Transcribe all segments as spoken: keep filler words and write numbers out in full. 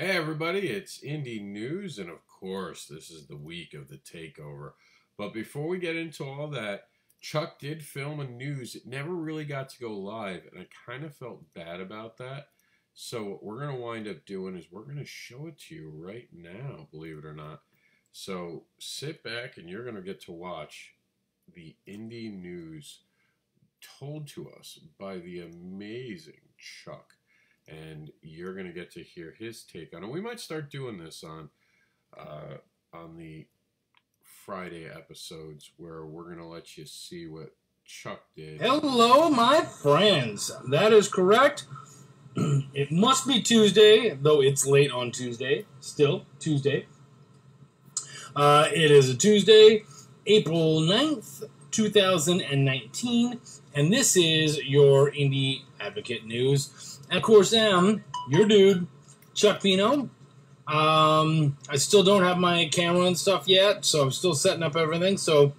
Hey everybody, it's Indie News, and of course this is the week of the takeover. But before we get into all that, Chuck did film a news. It never really got to go live, and I kind of felt bad about that. So what we're going to wind up doing is we're going to show it to you right now, believe it or not. So sit back and you're going to get to watch the Indie News told to us by the amazing Chuck. And you're going to get to hear his take on it. We might start doing this on uh, on the Friday episodes where we're going to let you see what Chuck did. Hello, my friends. That is correct. It must be Tuesday, though it's late on Tuesday. Still, Tuesday. Uh, it is a Tuesday, April ninth, two thousand nineteen. And this is your Indie Advocate News. And of course, I'm your dude, Chuck Pino. Um, I still don't have my camera and stuff yet, so I'm still setting up everything. So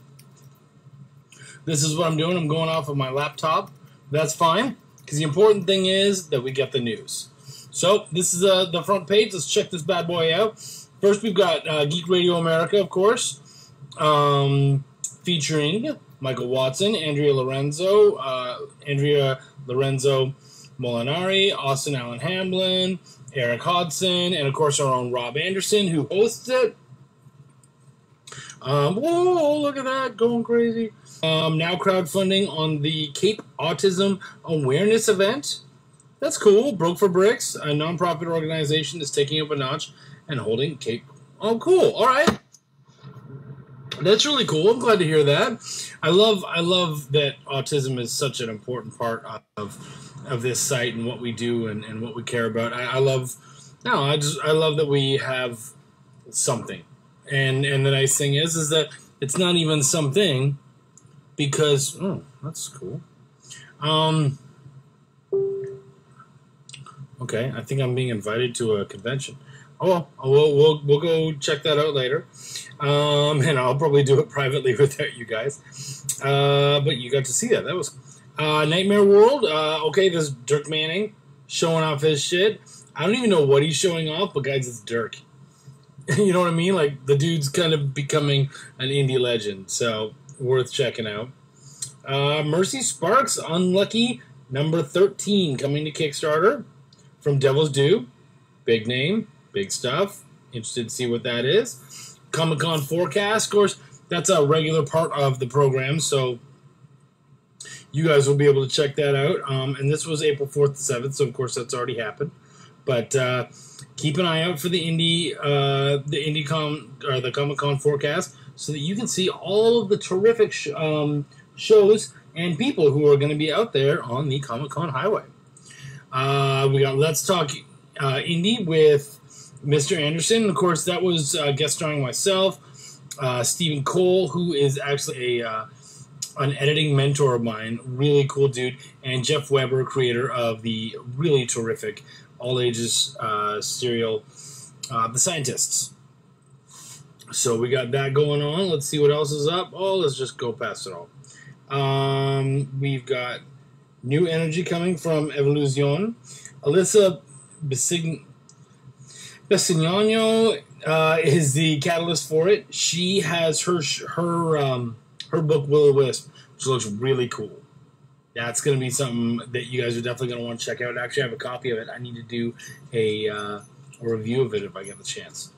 this is what I'm doing. I'm going off of my laptop. That's fine, because the important thing is that we get the news. So this is uh, the front page. Let's check this bad boy out. First, we've got uh, Geek Radio America, of course, um, featuring Michael Watson, Andrea Lorenzo, uh, Andrea Lorenzo Molinari, Austin Allen Hamblin, Eric Hodgson, and of course our own Rob Anderson, who hosts it. Um, whoa, look at that, going crazy. Um, now crowdfunding on the Cape Autism Awareness Event. That's cool. Broke for Bricks, a nonprofit organization, is taking up a notch and holding Cape. Oh, cool. All right. That's really cool. I'm glad to hear that. I love, I love that autism is such an important part of of this site and what we do and, and what we care about. I, I love, no, I just, I love that we have something. And, and the nice thing is, is that it's not even something because, oh, that's cool. Um, okay. I think I'm being invited to a convention. Oh, well, we'll, we'll, we'll go check that out later. Um, and I'll probably do it privately without you guys. Uh, but you got to see that. That was Uh, Nightmare World, uh, okay, this is Dirk Manning showing off his shit. I don't even know what he's showing off, but guys, it's Dirk. You know what I mean? Like, the dude's kind of becoming an indie legend, so worth checking out. Uh, Mercy Sparks, Unlucky, number thirteen, coming to Kickstarter from Devil's Due. Big name, big stuff. Interested to see what that is. Comic Con forecast, of course, that's a regular part of the program, so you guys will be able to check that out. Um, and this was April fourth to seventh, so of course that's already happened. But uh, keep an eye out for the indie, uh, the IndieCon or the Comic Con forecast, so that you can see all of the terrific sh um, shows and people who are going to be out there on the Comic Con highway. Uh, we got Let's Talk uh, Indie with Mister Anderson. Of course, that was uh, guest starring myself, uh, Stephen Cole, who is actually a uh, an editing mentor of mine, really cool dude, and Jeff Weber, creator of the really terrific all-ages uh, serial, uh, The Scientists. So we got that going on. Let's see what else is up. Oh, let's just go past it all. Um, we've got new energy coming from Evolution. Alyssa Besign Besignat uh, is the catalyst for it. She has her... her um, Her book, Will-O-Wisp, which looks really cool. That's going to be something that you guys are definitely going to want to check out. Actually, I have a copy of it. I need to do a, uh, a review of it if I get the chance.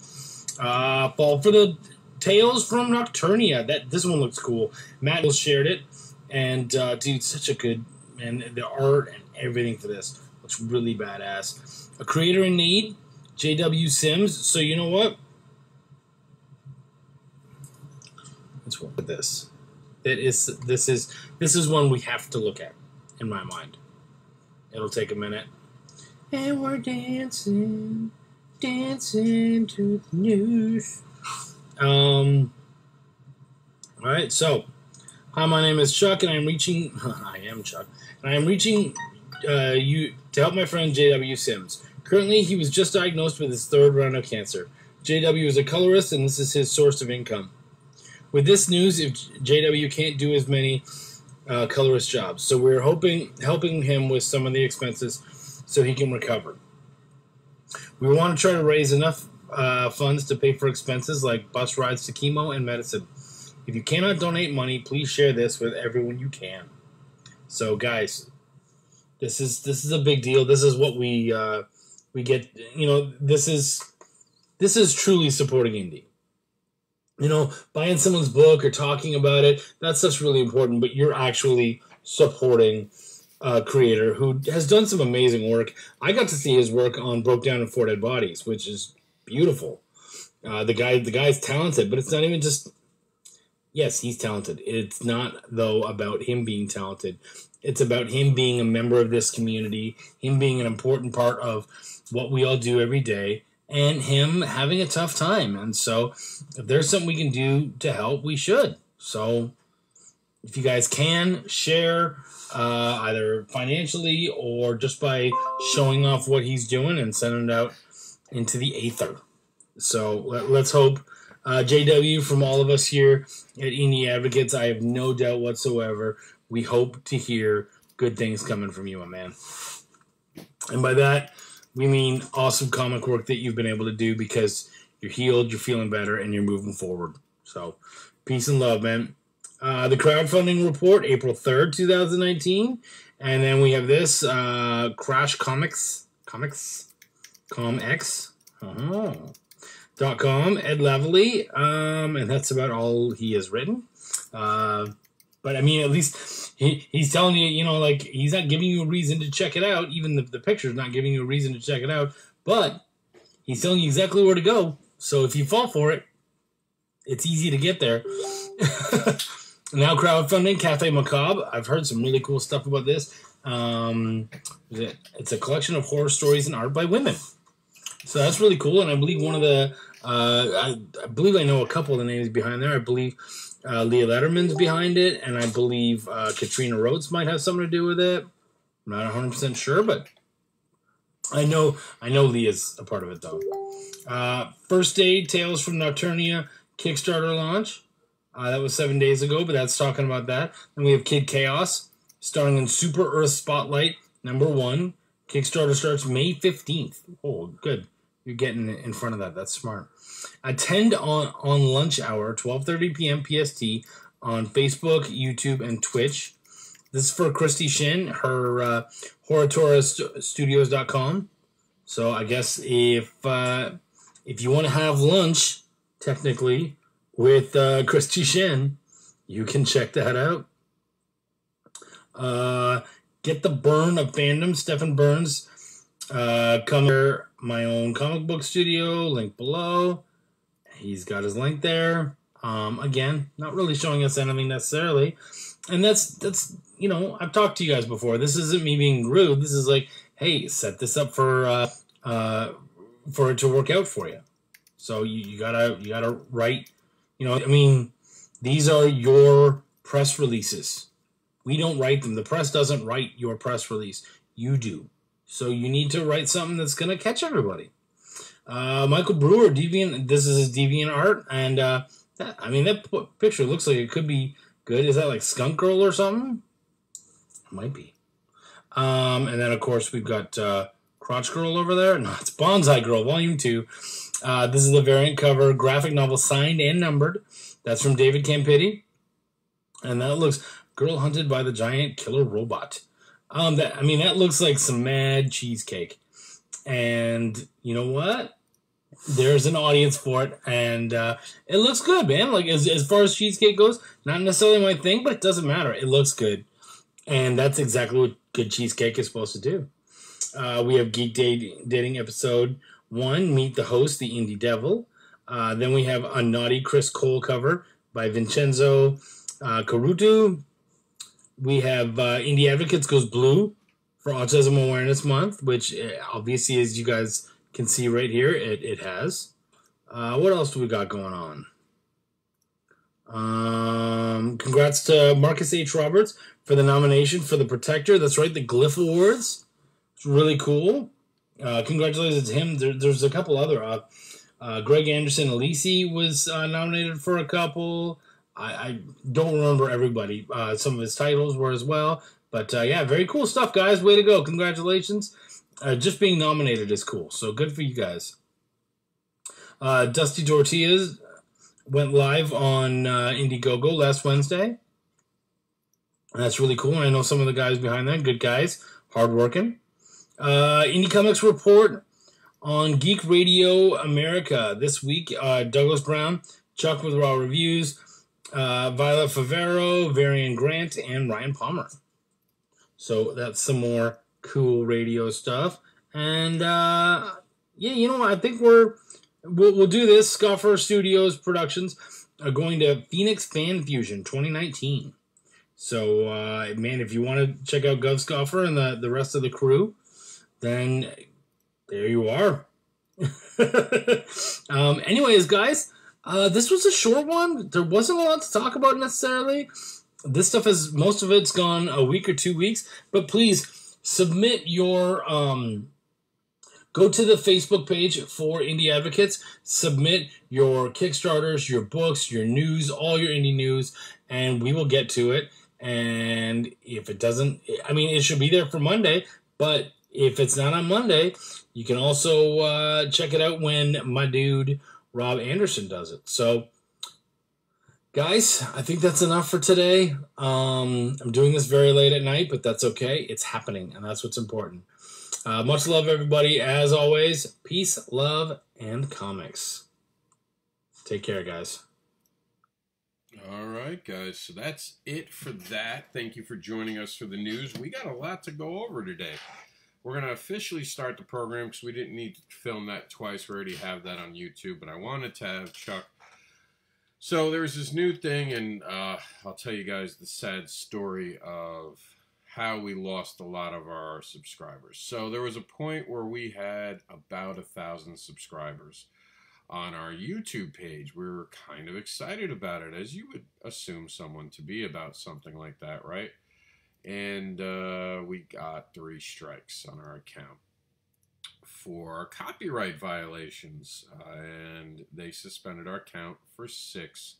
Uh, fall for the Tales from Nocturnia. That This one looks cool. Matt shared it. And, uh, dude, such a good... And the art and everything for this looks really badass. A Creator in Need, J W Sims. So, you know what? Let's work with this. It is, this is this is one we have to look at, in my mind. It'll take a minute. And we're dancing, dancing to the news. Um. All right, so hi, my name is Chuck, and I'm reaching. I am Chuck, and I'm reaching uh, you to help my friend J W Sims. Currently, he was just diagnosed with his third round of cancer. J W is a colorist, and this is his source of income. With this news, if J W can't do as many uh, colorist jobs, so we're hoping helping him with some of the expenses so he can recover. We want to try to raise enough uh, funds to pay for expenses like bus rides to chemo and medicine. If you cannot donate money, please share this with everyone you can. So, guys, this is this is a big deal. This is what we uh, we get. You know, this is this is truly supporting indie. You know, buying someone's book or talking about it, that stuff's really important. But you're actually supporting a creator who has done some amazing work. I got to see his work on Broke Down and Four Dead Bodies, which is beautiful. Uh, the guy, the guy's talented, but it's not even just. Yes, he's talented. It's not, though, about him being talented. It's about him being a member of this community, him being an important part of what we all do every day, and him having a tough time. And so if there's something we can do to help, we should. So if you guys can, share uh, either financially or just by showing off what he's doing and sending it out into the ether. So let's hope. Uh, J W, from all of us here at Indie Advocates, I have no doubt whatsoever, we hope to hear good things coming from you, my man. And by that, we mean awesome comic work that you've been able to do because you're healed, you're feeling better, and you're moving forward. So, peace and love, man. Uh, the crowdfunding report, April third, two thousand nineteen. And then we have this, uh, Crash Comics, Comics, ComX. Oh. Dot com, Ed Lavelly, um, and that's about all he has written. Uh, but, I mean, at least he, he's telling you, you know, like, he's not giving you a reason to check it out. Even the, the picture's not giving you a reason to check it out. But he's telling you exactly where to go. So if you fall for it, it's easy to get there. Now crowdfunding, Cafe Macabre. I've heard some really cool stuff about this. Um, it's a collection of horror stories and art by women. So that's really cool, and I believe one of the, uh, I, I believe I know a couple of the names behind there. I believe uh, Leah Letterman's behind it, and I believe uh, Katrina Rhodes might have something to do with it. I'm not one hundred percent sure, but I know I know Leah's a part of it, though. Uh, First Aid, Tales from Nocturnia, Kickstarter launch. Uh, that was seven days ago, but that's talking about that. Then we have Kid Chaos, starring in Super Earth Spotlight, number one. Kickstarter starts May fifteenth. Oh, good. You're getting in front of that. That's smart. Attend on, on lunch hour, twelve thirty p m P S T, on Facebook, YouTube, and Twitch. This is for Christy Shin, her uh, horror tora studios dot com. So I guess if uh, if you want to have lunch, technically, with uh, Christy Shin, you can check that out. Uh... Get the Burn of Fandom, Stephen Burns. Uh, come here, my own comic book studio, link below. He's got his link there. Um, again, not really showing us anything necessarily. And that's, that's you know, I've talked to you guys before. This isn't me being rude. This is like, hey, set this up for uh, uh, for it to work out for you. So you, you gotta you gotta write, you know, I mean, these are your press releases. We don't write them. The press doesn't write your press release. You do. So you need to write something that's going to catch everybody. Uh, Michael Brewer, Deviant. This is his Deviant Art. And, uh, that, I mean, that picture looks like it could be good. Is that like Skunk Girl or something? It might be. Um, and then, of course, we've got uh, Crotch Girl over there. No, it's Bonsai Girl, Volume two. Uh, this is the variant cover graphic novel signed and numbered. That's from David Campitti. And that looks... Girl hunted by the giant killer robot. Um, that I mean, that looks like some mad cheesecake. And you know what? There's an audience for it, and uh, it looks good, man. Like as as far as cheesecake goes, not necessarily my thing, but it doesn't matter. It looks good, and that's exactly what good cheesecake is supposed to do. Uh, we have Geek Dating, Dating episode one. Meet the host, the Indie Devil. Uh, then we have a naughty Chris Cole cover by Vincenzo uh, Caruto. We have uh, Indie Advocates Goes Blue for Autism Awareness Month, which obviously, as you guys can see right here, it, it has. Uh, what else do we got going on? Um, congrats to Marcus H. Roberts for the nomination for The Protector. That's right, the Glyph Awards. It's really cool. Uh, congratulations to him. There, there's a couple other. Uh, uh, Greg Anderson Alisi was uh, nominated for a couple. I don't remember everybody. Uh, some of his titles were as well. But, uh, yeah, very cool stuff, guys. Way to go. Congratulations. uh, just being nominated is cool. So good for you guys. Uh, Dusty Dortias went live on uh, Indiegogo last Wednesday. That's really cool. I know some of the guys behind that. Good guys. Hardworking. Uh, Indie Comics Report on Geek Radio America this week. Uh, Douglas Brown, Chuck with Raw Reviews, uh, Violet Favero, Varian Grant, and Ryan Palmer. So that's some more cool radio stuff. And, uh, yeah, you know what? I think we're... We'll, we'll do this. Scoffer Studios Productions are going to Phoenix Fan Fusion twenty nineteen. So, uh, man, if you want to check out Gov Scoffer and the, the rest of the crew, then there you are. um, anyways, guys, uh, this was a short one. There wasn't a lot to talk about necessarily. This stuff is, most of it's gone a week or two weeks. But please submit your... Um, Go to the Facebook page for Indie Advocates, submit your Kickstarters, your books, your news, all your indie news, and we will get to it. And if it doesn't, I mean, it should be there for Monday, but if it's not on Monday, you can also uh, check it out when my dude Rob Anderson does it. So, guys, I think that's enough for today. Um, I'm doing this very late at night, but that's okay. It's happening, and that's what's important. Uh, much love, everybody. As always, peace, love, and comics. Take care, guys. All right, guys. So that's it for that. Thank you for joining us for the news. We got a lot to go over today. We're going to officially start the program because we didn't need to film that twice. We already have that on YouTube, but I wanted to have Chuck. So there's this new thing, and uh, I'll tell you guys the sad story of... how we lost a lot of our subscribers. So there was a point where we had about a thousand subscribers on our YouTube page. We were kind of excited about it, as you would assume someone to be about something like that, right? And uh, we got three strikes on our account for copyright violations, uh, and they suspended our account for six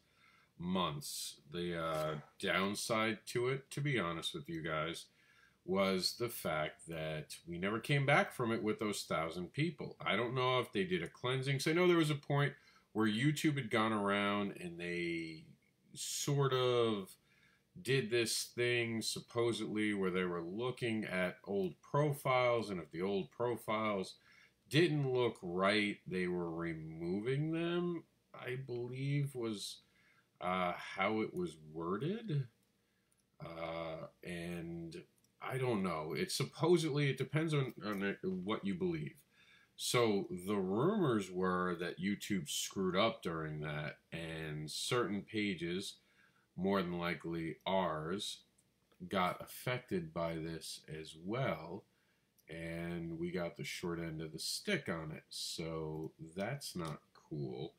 months. The uh, downside to it, to be honest with you guys, was the fact that we never came back from it with those thousand people. I don't know if they did a cleansing. So I know there was a point where YouTube had gone around and they sort of did this thing supposedly where they were looking at old profiles, and if the old profiles didn't look right, they were removing them, I believe was... Uh, how it was worded, uh, and I don't know. It's supposedly, it depends on, on what you believe. So the rumors were that YouTube screwed up during that, and certain pages, more than likely ours, got affected by this as well, and we got the short end of the stick on it. So that's not cool.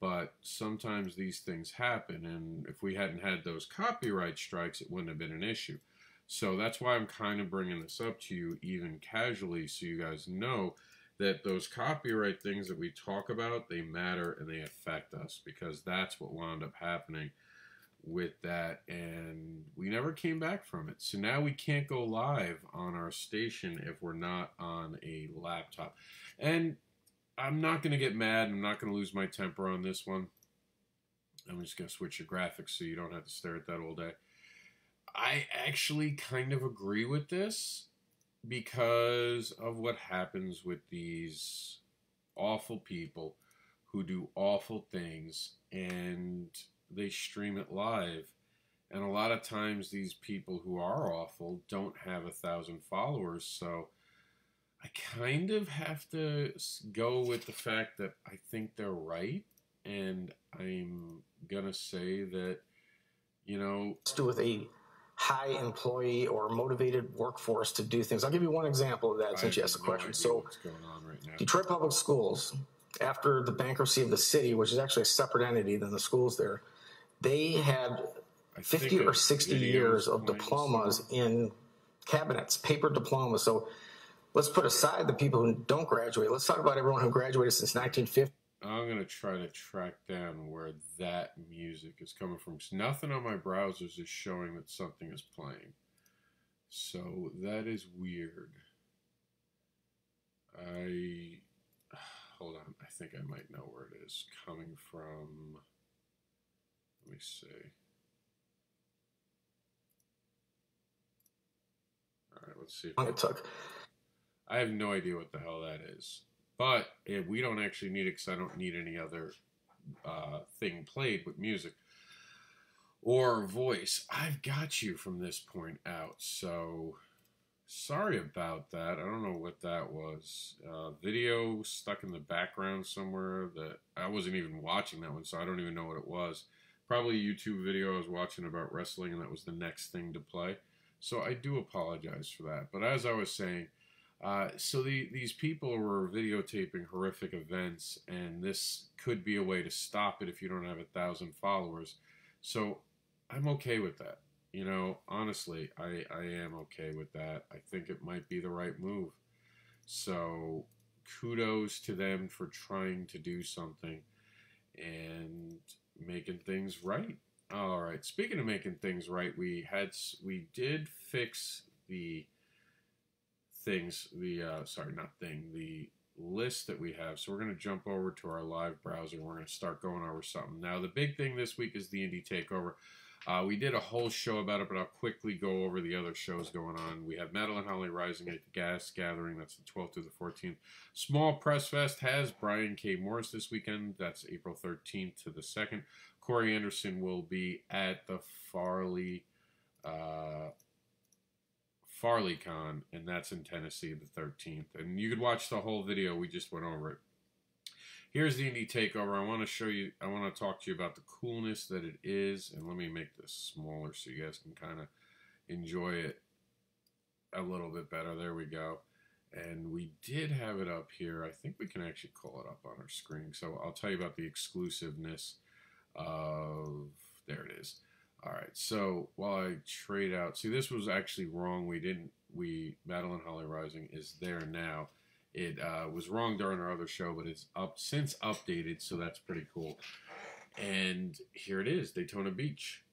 But sometimes these things happen, and if we hadn't had those copyright strikes, it wouldn't have been an issue. So that's why I'm kind of bringing this up to you even casually, so you guys know that those copyright things that we talk about, they matter and they affect us, because that's what wound up happening with that, and we never came back from it. So now we can't go live on our station if we're not on a laptop. And I'm not going to get mad. I'm not going to lose my temper on this one. I'm just going to switch your graphics so you don't have to stare at that all day. I actually kind of agree with this because of what happens with these awful people who do awful things and they stream it live. And a lot of times these people who are awful don't have a thousand followers, so... I kind of have to go with the fact that I think they're right, and I'm going to say that, you know... It's to do with a high employee or motivated workforce to do things. I'll give you one example of that since you asked the question. So, Detroit Public Schools, after the bankruptcy of the city, which is actually a separate entity than the schools there, they had fifty or sixty years of diplomas in cabinets, paper diplomas. So... let's put aside the people who don't graduate. Let's talk about everyone who graduated since nineteen fifty. I'm going to try to track down where that music is coming from. Because nothing on my browsers is showing that something is playing. So that is weird. I, hold on, I think I might know where it is. Coming from, let me see. All right, let's see. If I, tuck. I have no idea what the hell that is. But if we don't actually need it because I don't need any other uh, thing played with music or voice. I've got you from this point out, so sorry about that. I don't know what that was. Uh, video stuck in the background somewhere that I wasn't even watching that one, so I don't even know what it was. Probably a YouTube video I was watching about wrestling, and that was the next thing to play. So I do apologize for that. But as I was saying, uh, so the, these people were videotaping horrific events, and this could be a way to stop it if you don't have a thousand followers. So I'm okay with that. You know, honestly, I, I am okay with that. I think it might be the right move. So kudos to them for trying to do something and making things right. All right. Speaking of making things right, we had we did fix the things. The uh, sorry, not thing. The list that we have. So we're going to jump over to our live browser. We're going to start going over something. Now the big thing this week is the Indie Takeover. Uh, we did a whole show about it, but I'll quickly go over the other shows going on. We have Madeline Holly Rising at the Gas Gathering. That's the twelfth through the fourteenth. Small Press Fest has Brian K. Morris this weekend. That's April thirteenth to the second. Corey Anderson will be at the Farley uh, Farley Con, and that's in Tennessee the thirteenth. And you could watch the whole video. We just went over it. Here's the Indie Takeover. I want to show you, I want to talk to you about the coolness that it is. And let me make this smaller so you guys can kind of enjoy it a little bit better. There we go. And we did have it up here. I think we can actually call it up on our screen. So I'll tell you about the exclusiveness of, there it is. All right. So while I trade out, see, this was actually wrong. We didn't, we, Madeline Holly Rising is there now. It uh, was wrong during our other show, but it's up since updated, so that's pretty cool. And here it is, Daytona Beach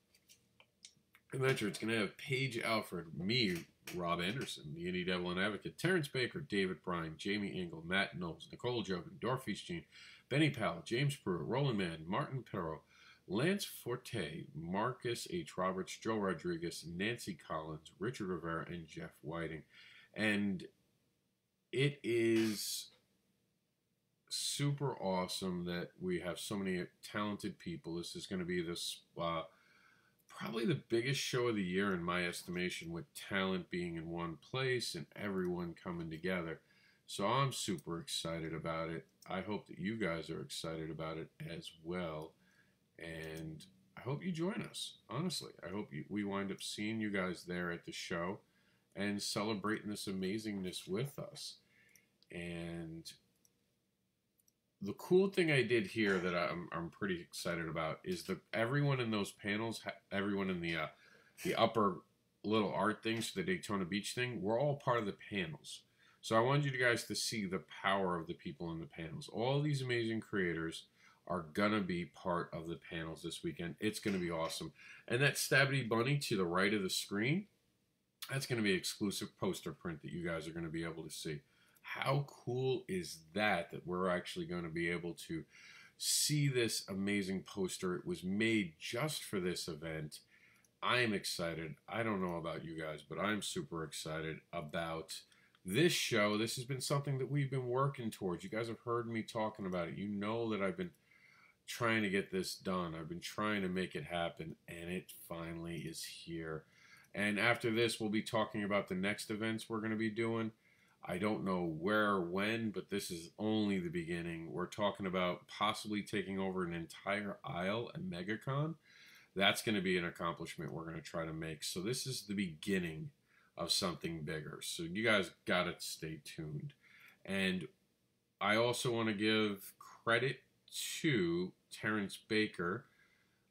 Adventure. It's going to have Paige Alford, me, Rob Anderson, the Indie Devil and Advocate, Terrance Baker, David Bryan, Jamie Engel, Matt Knowles, Nicole Jobin, Dorothy's Jean, Benny Powell, James Brewer, Roland Mann, Martin Perro, Lance Forte, Marcus H. Roberts, Joe Rodriguez, Nancy Collins, Richard Rivera, and Jeff Whiting. And it is super awesome that we have so many talented people. This is going to be this uh, probably the biggest show of the year in my estimation, with talent being in one place and everyone coming together. So I'm super excited about it. I hope that you guys are excited about it as well. And I hope you join us. Honestly, I hope you, we wind up seeing you guys there at the show and celebrating this amazingness with us. And the cool thing I did here that I'm, I'm pretty excited about is that everyone in those panels, everyone in the, uh, the upper little art things, the Daytona Beach thing, we're all part of the panels. So I wanted you guys to see the power of the people in the panels. All these amazing creators are going to be part of the panels this weekend. It's going to be awesome. And that Stabby Bunny to the right of the screen, that's going to be exclusive poster print that you guys are going to be able to see. How cool is that, that we're actually going to be able to see this amazing poster? It was made just for this event. I'm excited. I don't know about you guys, but I'm super excited about this show. This has been something that we've been working towards. You guys have heard me talking about it. You know that I've been trying to get this done. I've been trying to make it happen, and it finally is here. And after this, we'll be talking about the next events we're going to be doing. I don't know where or when, but this is only the beginning. We're talking about possibly taking over an entire aisle at MegaCon. That's going to be an accomplishment we're going to try to make. So this is the beginning of something bigger. So you guys got to stay tuned. And I also want to give credit to Terrance Baker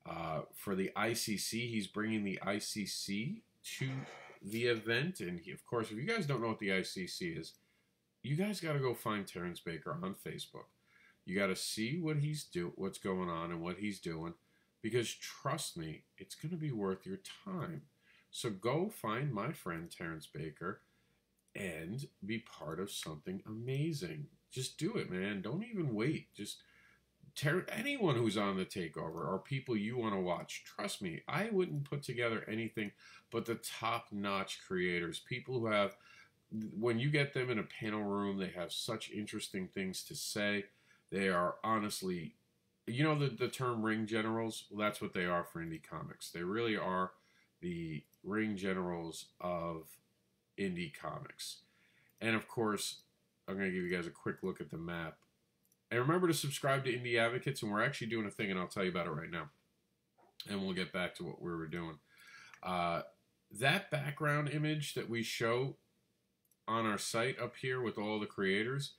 uh, for the I C C. He's bringing the I C C to the event, and he, of course, if you guys don't know what the I C C is, you guys got to go find Terrance Baker on Facebook. You got to see what he's do, what's going on, and what he's doing, because trust me, it's going to be worth your time. So go find my friend Terrance Baker and be part of something amazing. Just do it, man. Don't even wait. Just tear anyone who's on the takeover or people you want to watch. Trust me, I wouldn't put together anything but the top-notch creators, people who have, when you get them in a panel room, they have such interesting things to say. They are honestly, you know the, the term ring generals? Well, that's what they are for indie comics. They really are the ring generals of indie comics. And of course, I'm going to give you guys a quick look at the map. And remember to subscribe to Indie Advocates, and we're actually doing a thing, and I'll tell you about it right now. And we'll get back to what we were doing. Uh, that background image that we show on our site up here with all the creators,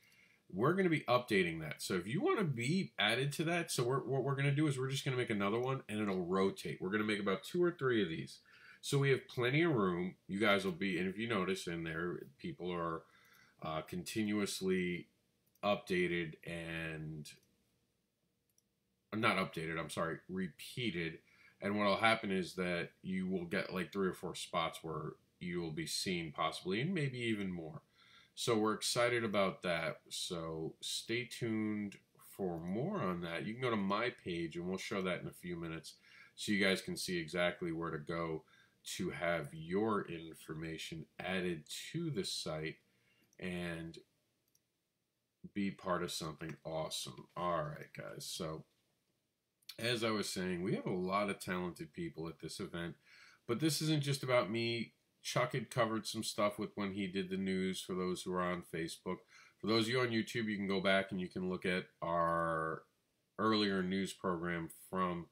we're going to be updating that. So if you want to be added to that, so we're, what we're going to do is we're just going to make another one, and it'll rotate. We're going to make about two or three of these. So we have plenty of room. You guys will be, and if you notice in there, people are uh, continuously updated and, not updated, I'm sorry, repeated. And what will happen is that you will get like three or four spots where you will be seen possibly, and maybe even more. So we're excited about that. So stay tuned for more on that. You can go to my page, and we'll show that in a few minutes so you guys can see exactly where to go to have your information added to the site and be part of something awesome. All right, guys. So as I was saying, we have a lot of talented people at this event, but this isn't just about me. Chuck had covered some stuff with when he did the news for those who are on Facebook. For those of you on YouTube, you can go back and you can look at our earlier news program from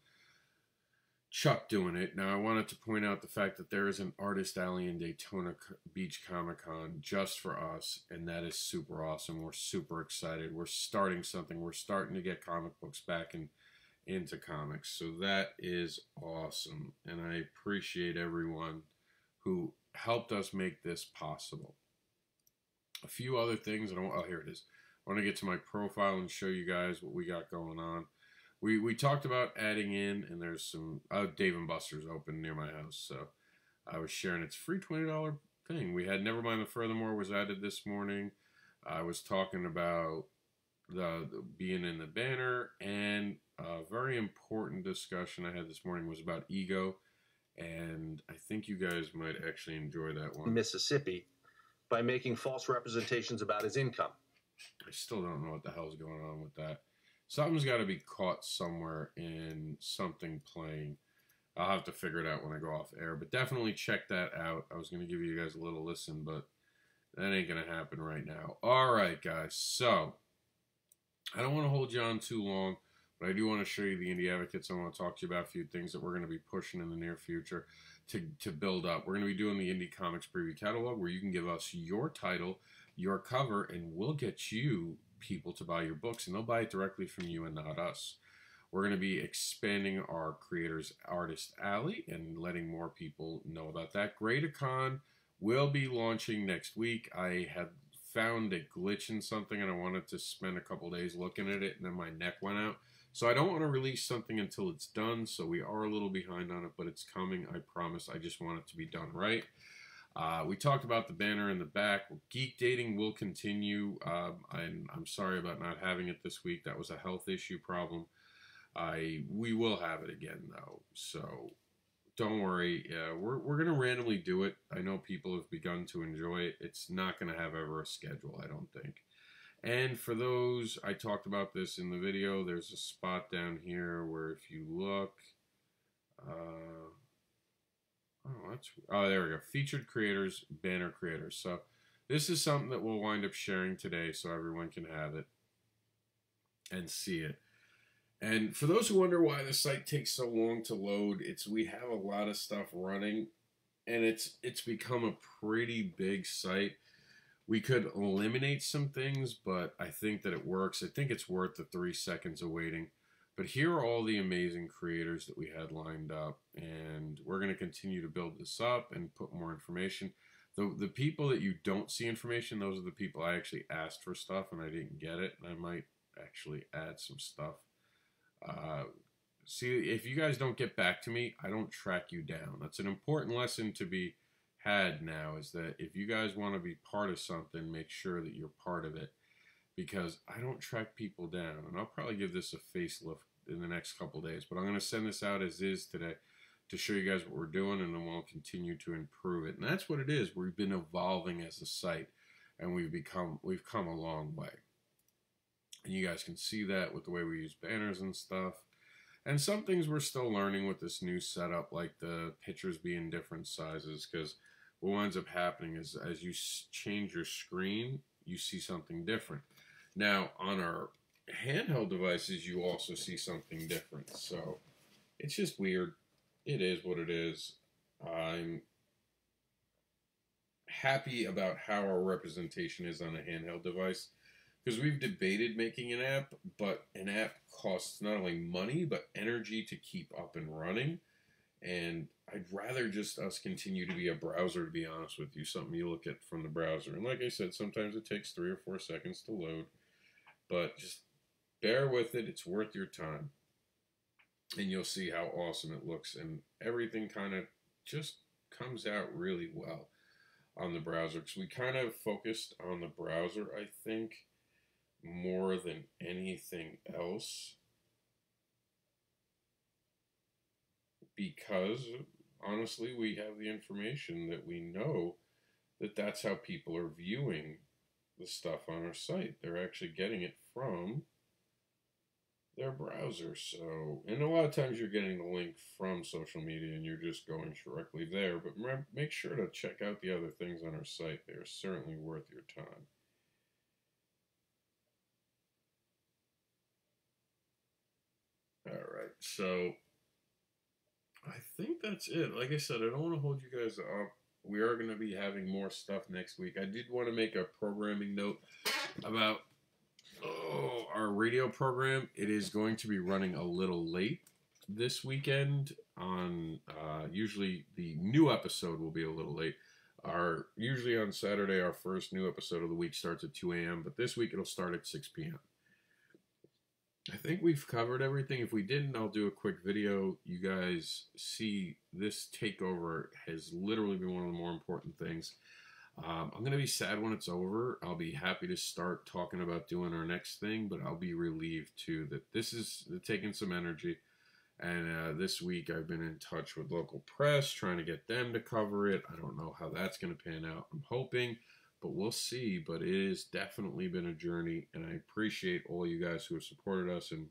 Chuck doing it. Now, I wanted to point out the fact that there is an Artist Alley in Daytona Beach Comic Con just for us, and that is super awesome. We're super excited. We're starting something. We're starting to get comic books back in, into comics. So that is awesome, and I appreciate everyone who helped us make this possible. A few other things. I don't, oh, here it is. I want to get to my profile and show you guys what we got going on. We, we talked about adding in, and there's some, oh, Dave and Buster's open near my house, so I was sharing its free twenty dollar thing. We had Nevermind the Furthermore was added this morning. I was talking about the, the being in the banner, and a very important discussion I had this morning was about ego, and I think you guys might actually enjoy that one. Mississippi, by making false representations about his income. I still don't know what the hell's going on with that. Something's got to be caught somewhere in something playing. I'll have to figure it out when I go off air, but definitely check that out. I was going to give you guys a little listen, but that ain't going to happen right now. All right, guys. So I don't want to hold you on too long, but I do want to show you the Indie Advocates. I want to talk to you about a few things that we're going to be pushing in the near future to, to build up. We're going to be doing the Indie Comics Preview Catalog, where you can give us your title, your cover, and we'll get you people to buy your books, and they'll buy it directly from you and not us. We're going to be expanding our Creators Artist Alley and letting more people know about that. Greatacon will be launching next week. I have found a glitch in something, and I wanted to spend a couple days looking at it, and then my neck went out. So I don't want to release something until it's done, so we are a little behind on it, but it's coming, I promise. I just want it to be done right. Uh, we talked about the banner in the back. Geek dating will continue. Um, I'm, I'm sorry about not having it this week. That was a health issue problem. I we will have it again, though, so don't worry. Uh, we're we're going to randomly do it. I know people have begun to enjoy it. It's not going to have ever a schedule, I don't think. And for those, I talked about this in the video. There's a spot down here where if you look... Uh, Oh, that's, oh, there we go. Featured creators, banner creators. So this is something that we'll wind up sharing today so everyone can have it and see it. And for those who wonder why the site takes so long to load, it's we have a lot of stuff running, and it's it's become a pretty big site. We could eliminate some things, but I think that it works. I think it's worth the three seconds of waiting. But here are all the amazing creators that we had lined up, and we're going to continue to build this up and put more information. The, the people that you don't see information, those are the people I actually asked for stuff, and I didn't get it, and I might actually add some stuff. Uh, see, if you guys don't get back to me, I don't track you down. That's an important lesson to be had now is that if you guys want to be part of something, make sure that you're part of it, because I don't track people down. And I'll probably give this a facelift in the next couple days, but I'm going to send this out as is today to show you guys what we're doing, and then we'll continue to improve it. And that's what it is. We've been evolving as a site, and we've become we've come a long way. And you guys can see that with the way we use banners and stuff. And some things we're still learning with this new setup, like the pictures being different sizes, because what ends up happening is as you change your screen, you see something different. Now, on our handheld devices, you also see something different. So it's just weird. It is what it is. I'm happy about how our representation is on a handheld device, because we've debated making an app, but an app costs not only money, but energy to keep up and running. And I'd rather just us continue to be a browser, to be honest with you, something you look at from the browser. And like I said, sometimes it takes three or four seconds to load, but just bear with it. It's worth your time. And you'll see how awesome it looks. And everything kind of just comes out really well on the browser, because we kind of focused on the browser, I think, more than anything else, because honestly we have the information that we know that that's how people are viewing the stuff on our site. They're actually getting it from their browser. So, and a lot of times you're getting the link from social media and you're just going directly there, but make sure to check out the other things on our site. They are certainly worth your time. Alright, so I think that's it. Like I said, I don't want to hold you guys up. We are going to be having more stuff next week. I did want to make a programming note about oh, our radio program. It is going to be running a little late this weekend. On uh, usually the new episode will be a little late. Our usually on Saturday, our first new episode of the week starts at two A M, but this week it'll start at six P M I think we've covered everything. If we didn't, I'll do a quick video. You guys see this takeover has literally been one of the more important things. Um, I'm going to be sad when it's over. I'll be happy to start talking about doing our next thing, but I'll be relieved too that this is taking some energy. And uh, this week I've been in touch with local press, trying to get them to cover it. I don't know how that's going to pan out. I'm hoping, but we'll see. But it has definitely been a journey, and I appreciate all you guys who have supported us and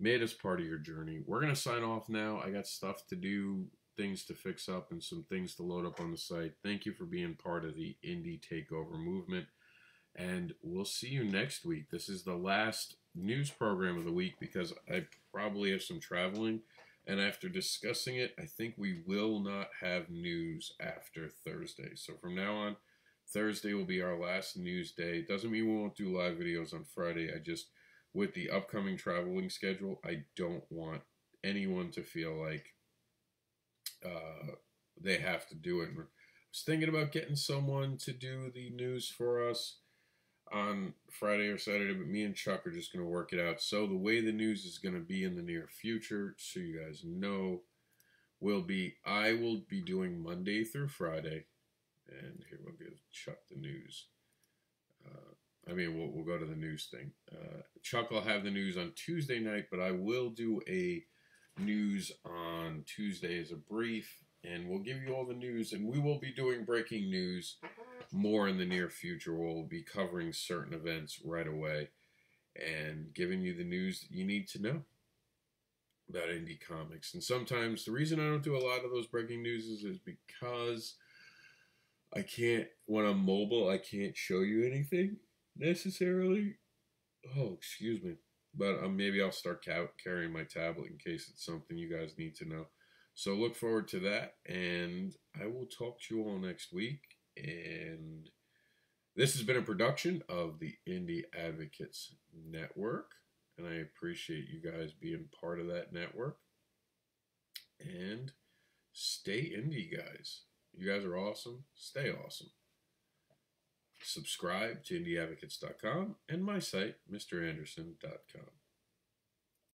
made us part of your journey. We're going to sign off now. I got stuff to do, things to fix up, and some things to load up on the site. Thank you for being part of the Indie Takeover movement, and we'll see you next week. This is the last news program of the week, because I probably have some traveling, and after discussing it, I think we will not have news after Thursday. So from now on, Thursday will be our last news day. Doesn't mean we won't do live videos on Friday. I just, with the upcoming traveling schedule, I don't want anyone to feel like uh, they have to do it. I was thinking about getting someone to do the news for us on Friday or Saturday, but me and Chuck are just going to work it out. So the way the news is going to be in the near future, so you guys know, will be I will be doing Monday through Friday. And here we'll give Chuck the news. Uh, I mean, we'll, we'll go to the news thing. Uh, Chuck will have the news on Tuesday night, but I will do a news on Tuesday as a brief. And we'll give you all the news. And we will be doing breaking news more in the near future. We'll be covering certain events right away and giving you the news that you need to know about indie comics. And sometimes the reason I don't do a lot of those breaking news is, is because I can't, when I'm mobile, I can't show you anything necessarily. Oh, excuse me. But um, maybe I'll start ca carrying my tablet in case it's something you guys need to know. So look forward to that, and I will talk to you all next week. And this has been a production of the Indie Advocates Network, and I appreciate you guys being part of that network. And stay indie, guys. You guys are awesome. Stay awesome. Subscribe to indie advocates dot com and my site, mister anderson dot com.